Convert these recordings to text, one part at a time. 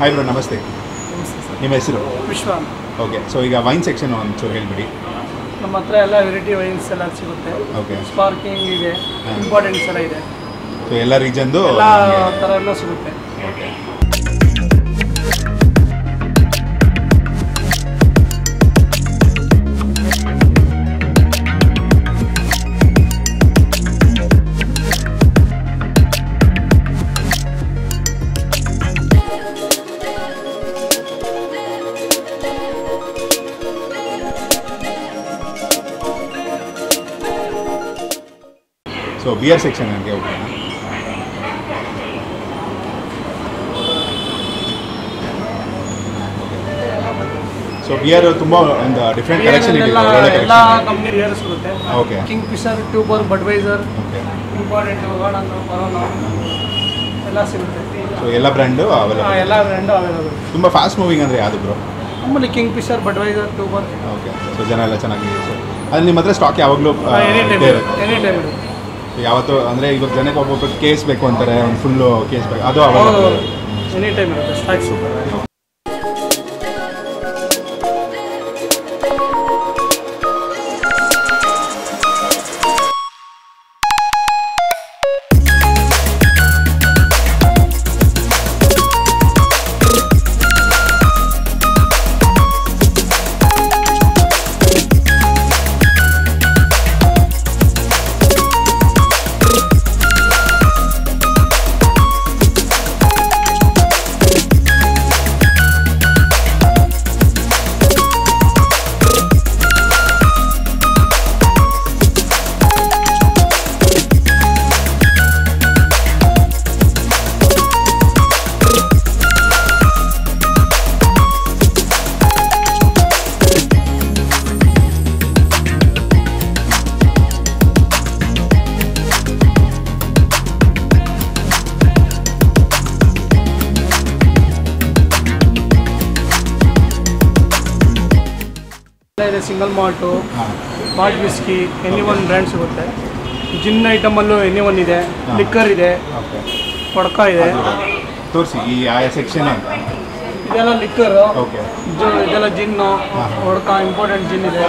Hi bro ನಮಸ್ತೆ. ನಿಮ್ಮ ಹೆಸರು? ಪುಷ್ಪ. ಓಕೆ, ಸೊ ಈಗ ವೈನ್ ಸೆಕ್ಷನ್ ಒಂಚೂರು ಹೇಳಿಬಿಡಿ. ನಮ್ಮ ಹತ್ರ ಎಲ್ಲ ವೆರೈಟಿ ವೈನ್ಸ್ ಎಲ್ಲ ಸಿಗುತ್ತೆ. ಓಕೆ, ಸ್ಪಾರ್ಕಿಂಗ್ ಇದೆ, ಇಂಪಾರ್ಟೆನ್ಸ್ ಎಲ್ಲ ಇದೆ, ಸೊ ಎಲ್ಲ ರೀಜನ್ದು ಎಲ್ಲ ಥರ ಎಲ್ಲ ಸಿಗುತ್ತೆ. ಓಕೆ, ಸೊ ಬಿಯರ್ ಸೆಕ್ಷನ್ ನನಗೆ ಹೋಗೋಣ. ಸೊ ಬಿಯರ್ ತುಂಬಾ ಒಂದು ಡಿಫರೆಂಟ್ ಕಲೆಕ್ಷನ್ ಇದೆ, ಎಲ್ಲ ಕಂಪನಿ ಬಿಯರ್ ಸಿಗುತ್ತೆ. Okay, Kingfisher, Tuborg, Budweiser, important ಎಲ್ಲ ಸಿಗುತ್ತೆ. ಸೊ ಎಲ್ಲ ಬ್ರ್ಯಾಂಡು ಅವೈಲೇಬಲ್, ಎಲ್ಲ ಬ್ರ್ಯಾಂಡು ಅವೈಲೇಬಲ್. ತುಂಬಾ ಫಾಸ್ಟ್ ಮೂವಿಂಗ್ ಅಂದರೆ ಯಾವುದು ಬ್ರೋ? ನಮ್ಮಲ್ಲಿ Kingfisher, Budweiser, Tuborg. Okay, so ಜನ ಎಲ್ಲ ಚೆನ್ನಾಗಿ ಅಲ್ಲಿ ನಿಮ್ಮ ಹತ್ರ ಸ್ಟಾಕ್ ಯಾವಾಗಲೂ ಎನಿ ಟೈಮ್ ಯಾವತ್ತು ಅಂದರೆ ಇವಾಗ ಜನಕ್ಕೆ ಒಬ್ಬೊಬ್ಬರು ಕೇಸ್ ಬೇಕು ಅಂತಾರೆ, ಒಂದು ಫುಲ್ಲು ಕೇಸ್ ಬೇಕು, ಅದು ಎನಿ ಟೈಮ್ ಇರುತ್ತೆ stock super. Single malt, malt whisky, any one brand ಸಿಗುತ್ತೆ. ಜಿನ್ ಐಟಮಲ್ಲೂ ಎನಿ ಒನ್ ಇದೆ, ಲಿಕ್ಕರ್ ಇದೆ, ಪಡ್ಕ ಇದೆ. ತೋರಿಸಿ ಈ ಆಯಾ ಸೆಕ್ಷನ್ ಇದೆಲ್ಲ ಲಿಕ್ಕರು, ಇದೆಲ್ಲ ಜಿನ್ನು, ಹೊಡ್ಕ ಇಂಪಾರ್ಟೆಂಟ್ ಜಿನ್ ಇದೆ,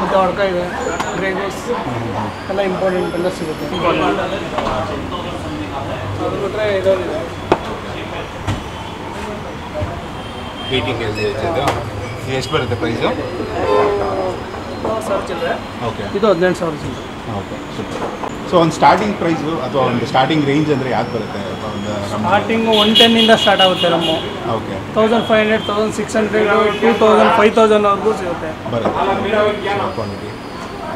ಮತ್ತು ಹೊಡ್ಕ ಇದೆ, ಗ್ರೇವ್ಸ್ ಎಲ್ಲ ಇಂಪಾರ್ಟೆಂಟ್ ಎಲ್ಲ ಸಿಗುತ್ತೆ. ಅದು ಬಿಟ್ಟರೆ ಇದೊಂದಿದೆ ಹೀಟಿಂಗ್ ಇದೆ. ಎಷ್ಟು ಬರುತ್ತೆ ಪ್ರೈಸು? 10,000 ಚಿಲ್ಲರೆ. ಓಕೆ, ಇದು 18,000 ಚಿಲ್ಲರೆ. ಓಕೆ, ಸೊ ಒಂದು ಸ್ಟಾರ್ಟಿಂಗ್ ಪ್ರೈಸು ಅಥವಾ ಒಂದು ಸ್ಟಾರ್ಟಿಂಗ್ ರೇಂಜ್ ಅಂದರೆ ಯಾವ್ದು ಬರುತ್ತೆ? ಒಂದು ಸ್ಟಾರ್ಟಿಂಗು 110 ಸ್ಟಾರ್ಟ್ ಆಗುತ್ತೆ ನಮ್ಮ. ಓಕೆ, 1,500, 1,600, 2,000, 5,000ವರೆಗೂ ಸಿಗುತ್ತೆ ಬರುತ್ತೆ ಕ್ವಾಂಟಿಟಿ.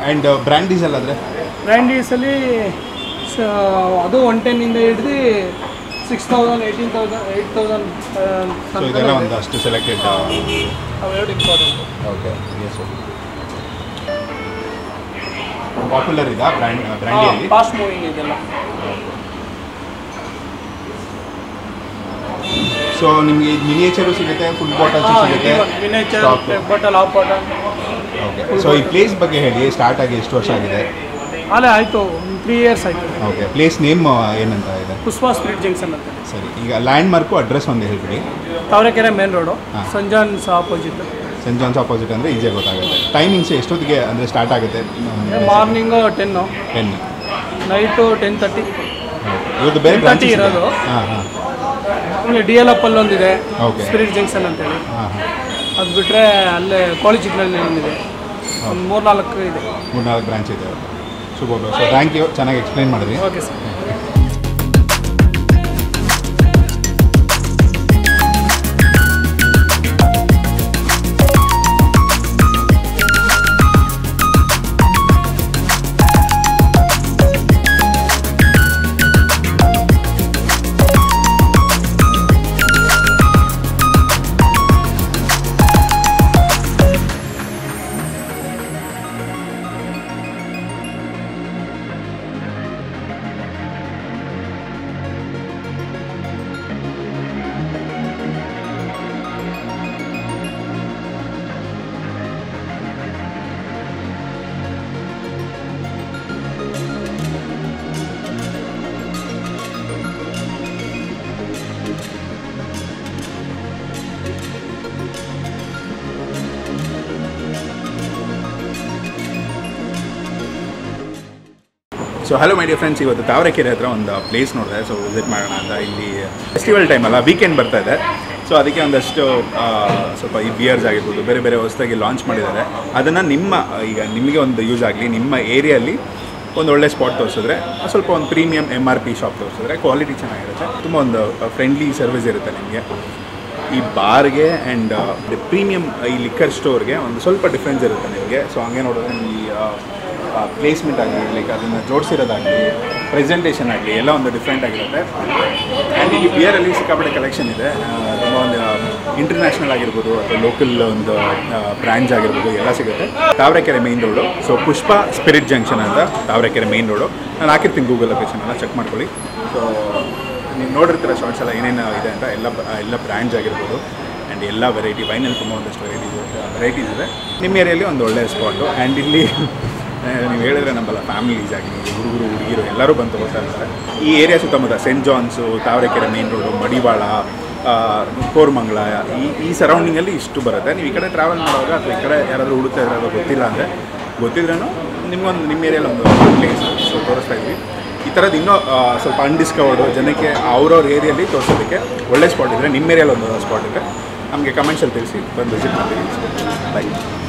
ಆ್ಯಂಡ್ ಬ್ರ್ಯಾಂಡೀಸಲ್ಲಾದರೆ? ಬ್ರ್ಯಾಂಡೀಸಲ್ಲಿ ಅದು 110 ಹಿಡಿದು 6,000, 18,000, 8,000. ಸೊ ಇದೆಲ್ಲ ಒಂದಷ್ಟು ಸೆಲೆಕ್ಟೆಡ್ ಅವೆರಡು ಇಂಪಾರ್ಟೆಂಟ್. ಓಕೆ, ಎಸ್, ಪಾಪ್ಯುಲರ್ ಇದಾ ಬ್ರ್ಯಾಂಡಿಯಲ್ಲಿ? ಫಾಸ್ಟ್ ಮೂವಿಂಗ್ ಇದೆಲ್ಲ. ಸೊ ನಿಮಗೆ ಮಿನಿಯೇಚರು ಸಿಗುತ್ತೆ, ಫುಲ್ ಬಾಟಲ್ಸ್ ಸಿಗುತ್ತೆ, miniature bottle, half bottle. Okay, so ಈ ಪ್ಲೇಸ್ ಬಗ್ಗೆ ಹೇಳಿ, ಸ್ಟಾರ್ಟ್ ಆಗಿ ಎಷ್ಟು ವರ್ಷ ಆಗಿದೆ? ಅಲ್ಲೇ ಆಯಿತು, 3 years ಆಯಿತು. ಓಕೆ, ಪ್ಲೇಸ್ ನೇಮ್ ಏನಂತ ಇದೆ? ಪುಷ್ಪಾ ಸ್ಪಿರಿಟ್ ಜಂಕ್ಷನ್ ಅಂತ. ಸರಿ, ಈಗ ಲ್ಯಾಂಡ್ ಮಾರ್ಕು ಅಡ್ರೆಸ್ ಒಂದು ಹೇಳ್ಬಿಡಿ. Tavarekere main road, scent John's opposite. Saint John's opposite ಅಂದರೆ ಈಜೆ ಗೊತ್ತಾಗುತ್ತೆ. ಟೈಮಿಂಗ್ಸ್ ಎಷ್ಟೊತ್ತಿಗೆ ಅಂದರೆ ಸ್ಟಾರ್ಟ್ ಆಗುತ್ತೆ? Morning 10, night 10:30. ಇವತ್ತು ಬೇರೆ ಬ್ರಾಂಚಿ ಇರೋದು. ಆಮೇಲೆ DLF ಒಂದಿದೆ, ಸ್ಪಿರಿಟ್ ಜಂಕ್ಷನ್ ಅಂತೇಳಿ. ಅದು ಬಿಟ್ಟರೆ ಅಲ್ಲೇ ಕೋಳಿ ಚಿಕ್ಕನಲ್ಲಿ ಒಂದಿದೆ, ಒಂದು 3-4 ಇದೆ. 3-4 ಬ್ರಾಂಚ್ ಇದೆ. ಶುಭ, ಸೊ ಥ್ಯಾಂಕ್ ಯು, ಚೆನ್ನಾಗಿ ಎಕ್ಸ್ಪ್ಲೇನ್ ಮಾಡಿದ್ರಿ. Okay sir. So hello my dear friends, I am going to the place so visit the festival time weekend so adike ondaಷ್ಟು ಸ್ವಲ್ಪ ಈ ಬಿಯರ್ಸ್ ಆಗಿರಬಹುದು ಬೇರೆ ಬೇರೆ ವಸ್ತುವಾಗಿ ಲಾಂಚ್ ಮಾಡಿದ್ದಾರೆ ಅದನ್ನ ನಿಮ್ಮ ಈಗ ನಿಮಗೆ ಒಂದು ಯೂಸ್ ಆಗಲಿ ನಿಮ್ಮ ಏರಿಯಾ ಅಲ್ಲಿ ಒಂದು ಒಳ್ಳೆ ಸ್ಪಾಟ್ ತೋರಿಸಿದ್ರೆ ಸ್ವಲ್ಪ ಒಂದು ಪ್ರೀಮಿಯಂ MRP ಶಾಪ್ ತೋರಿಸಿದ್ರೆ ಕ್ವಾಲಿಟಿ ಚೆನ್ನಾಗಿರುತ್ತೆ ತುಂಬಾ ಒಂದು ಫ್ರೆಂಡ್ಲಿ ಸರ್ವಿಸ್ ಇರುತ್ತೆ ನಿಮಗೆ ಈ ಬಾರ್ ಗೆ ಅಂಡ್ ದಿ ಪ್ರೀಮಿಯಂ ಈ ಲಿಕ್ಕರ್ ಸ್ಟೋರ್ ಗೆ ಒಂದು ಸ್ವಲ್ಪ ಡಿಫರೆನ್ಸ್ ಇರುತ್ತೆ ನಿಮಗೆ ಸೋ ಹಾಗೆ ನೋಡಿದ್ರೆ ಈ ಪ್ಲೇಸ್ಮೆಂಟ್ ಆಗಲಿ ಲೈಕ್ ಅದನ್ನ ಜೋಡಿಸಿರೋದಾಗಲಿ ಪ್ರೆಸೆಂಟೇಷನ್ ಆಗಲಿ ಎಲ್ಲ ಒಂದು ಡಿಫರೆಂಟ್ ಆಗಿರುತ್ತೆ ಅಂಡ್ ಈ ಬಿಯರ್ ಅಲ್ಲಿ ಸಿಕ್ಕಾಪಟ್ಟೆ ಕಲೆಕ್ಷನ್ ಇದೆ ಇಂಟರ್ನ್ಯಾಷನಲ್ ಆಗಿರ್ಬೋದು ಅಥವಾ ಲೋಕಲ್ ಒಂದು ಬ್ರ್ಯಾಂಡ್ಸ್ ಆಗಿರ್ಬೋದು ಎಲ್ಲ ಸಿಗುತ್ತೆ Tavarekere main road so Pushpa spirit junction ಅಂತ ತಾವರೆಕೆರೆ ಮೇನ್ ರೋಡು ನಾನು ಹಾಕಿರ್ತೀನಿ ಗೂಗಲ್ ಲೊಕೇಶನ್ ಎಲ್ಲ ಚೆಕ್ ಮಾಡ್ಕೊಳ್ಳಿ ಸೊ ನೀವು ನೋಡಿರ್ತೀರ ಶಾರ್ಟ್ಸ್ ಎಲ್ಲ ಏನೇನು ಇದೆ ಅಂತ ಎಲ್ಲ ಬ್ರ್ಯಾಂಡ್ಸ್ ಆಗಿರ್ಬೋದು ಆ್ಯಂಡ್ ಎಲ್ಲ ವೆರೈಟಿ ವೈನಲ್ಲಿ ತುಂಬ ಒಂದಷ್ಟು ವೆರೈಟೀಸ್ ಇದೆ ನಿಮ್ಮ ಏರಿಯಲ್ಲಿ ಒಂದು ಒಳ್ಳೆಯ ಸ್ಪಾಟು ಆ್ಯಂಡ್ ಇಲ್ಲಿ ನೀವು ಹೇಳಿದ್ರೆ ನಮ್ಮಲ್ಲ ಫ್ಯಾಮಿಲೀಸ್ ಆಗಲಿ ಹುಡುಗರು ಹುಡುಗಿರು ಎಲ್ಲರೂ ಬಂದು ಹೋಗ್ತಾ ಇರ್ತಾರೆ ಈ ಏರಿಯಾ ಸುತ್ತಮುತ್ತ scent John's Tavarekere main road Madiwala Koramangala ಈ ಸರೌಂಡಿಂಗಲ್ಲಿ ಇಷ್ಟು ಬರುತ್ತೆ ನೀವು ಈ ಕಡೆ ಟ್ರಾವೆಲ್ ಮಾಡುವಾಗ ಅಥವಾ ಈ ಕಡೆ ಯಾರಾದರೂ ಹುಡುಕ್ತಾ ಇರೋದು ಗೊತ್ತಿಲ್ಲ ಅಂದರೆ ಗೊತ್ತಿದ್ರೂ ನಿಮಗೊಂದು ನಿಮ್ಮ ಏರಿಯಲ್ಲಿ ಒಂದು ಪ್ಲೇಸ್ ಸೊ ತೋರಿಸ್ತಾ ಇದ್ವಿ ಈ ಥರದ್ದು ಇನ್ನೂ ಸ್ವಲ್ಪ ಅನ್ಡಿಸ್ಕವರ್ಡು ಜನಕ್ಕೆ ಅವ್ರವ್ರ ಏರಿಯಲ್ಲಿ ತೋರಿಸೋದಕ್ಕೆ ಒಳ್ಳೆ ಸ್ಪಾಟ್ ಇದ್ದರೆ ನಿಮ್ಮ ಏರಿಯಲ್ಲಿ ಒಂದು ಸ್ಪಾಟ್ ಇದೆ ನಮಗೆ ಕಮೆಂಟ್ಸಲ್ಲಿ ತಿಳಿಸಿ ಬಂದು ವಿಸಿಟ್ ಮಾಡ್ತೀವಿ ಬೈ